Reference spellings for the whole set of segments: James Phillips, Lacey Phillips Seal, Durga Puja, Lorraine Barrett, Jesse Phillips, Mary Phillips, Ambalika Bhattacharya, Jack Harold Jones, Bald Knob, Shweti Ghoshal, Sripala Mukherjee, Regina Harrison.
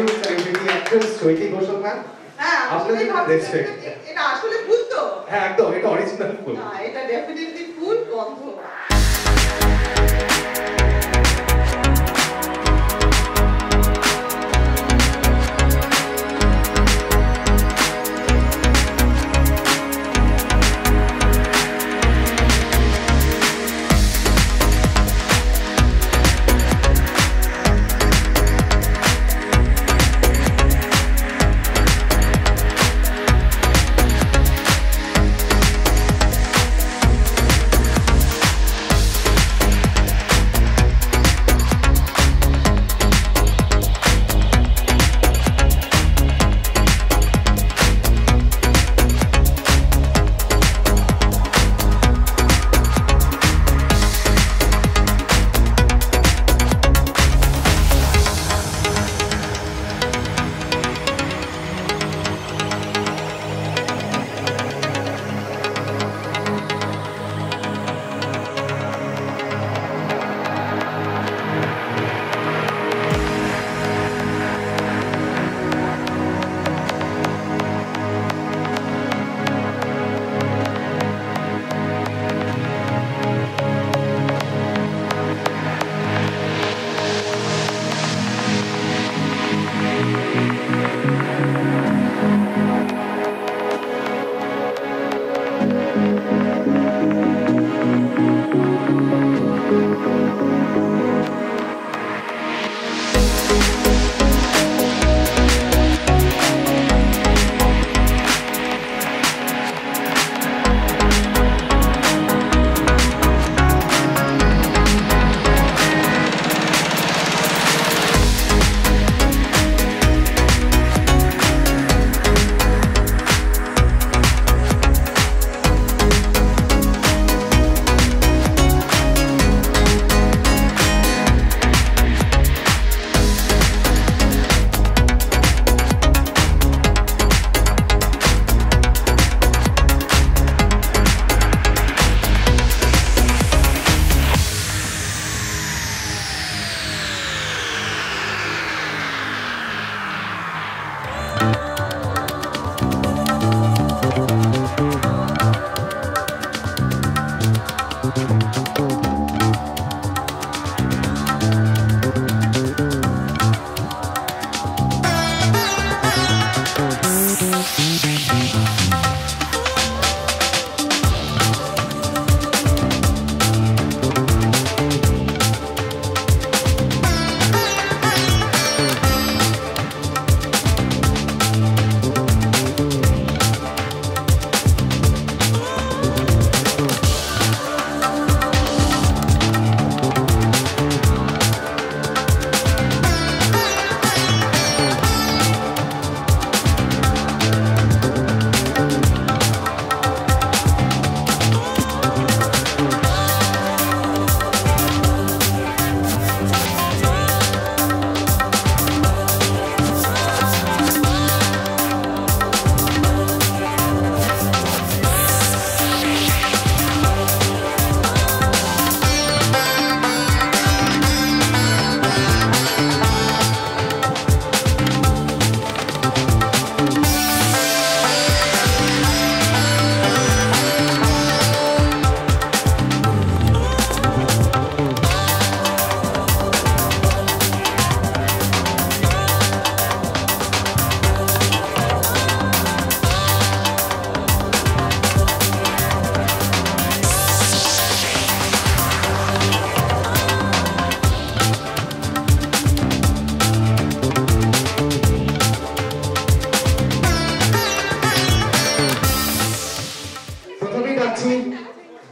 you celebrity actress Shweti Ghoshal ma'am? It's original full. It's definitely full combo.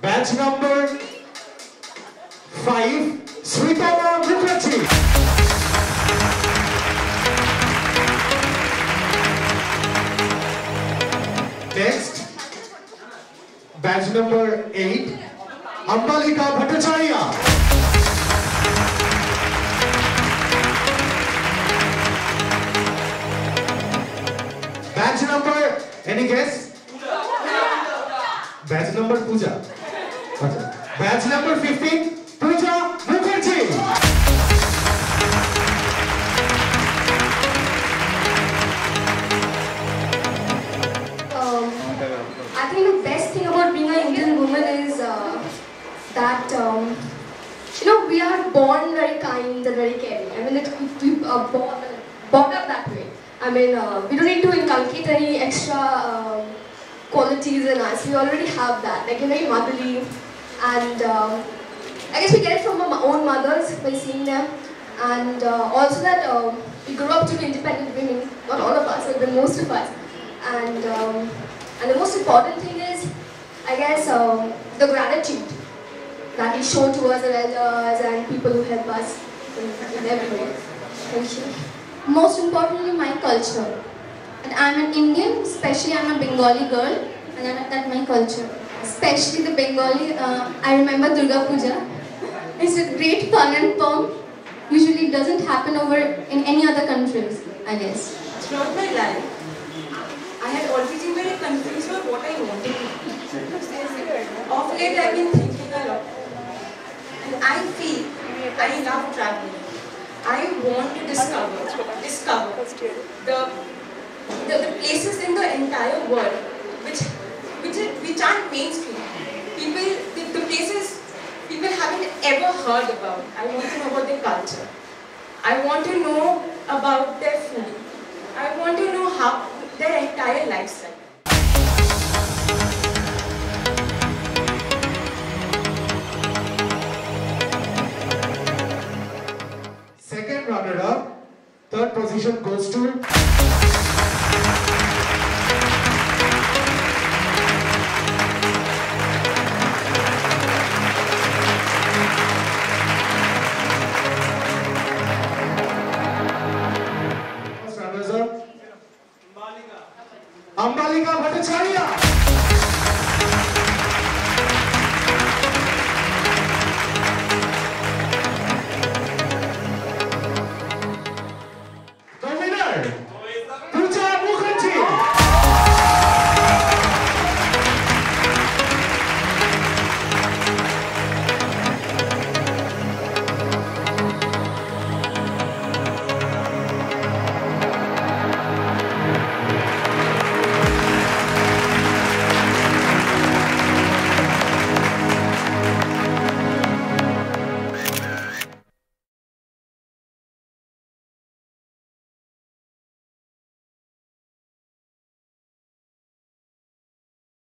Batch number 5, Sripala Mukherjee. Next, batch number 8, Ambalika Bhattacharya. Batch number, any guess? Batch number Puja. Batch number 15, Durga Puja. I'm born very kind and very caring. I mean, it's born up that way. I mean, we don't need to inculcate any extra qualities in us. We already have that. Like, very motherly, and I guess we get it from our own mothers by seeing them. And also that we grew up to be independent women. Not all of us, but most of us. And the most important thing is, I guess, the gratitude that we show towards our elders and people who help us in every way. Thank you. Most importantly, my culture. And I'm an Indian, especially I'm a Bengali girl, and that's my culture. Especially the Bengali, I remember Durga Puja. It's a great fun and pomp. Usually it doesn't happen over in any other countries, I guess. Throughout my life, I had always been very confused about what I wanted. Of late, I've been thinking a lot. And I feel I love traveling. I want to discover the places in the entire world which aren't mainstream. The places people haven't ever heard about. I want to know about their culture. I want to know about their food. I want to know how their entire lifestyle. Second runner-up, third position goes to...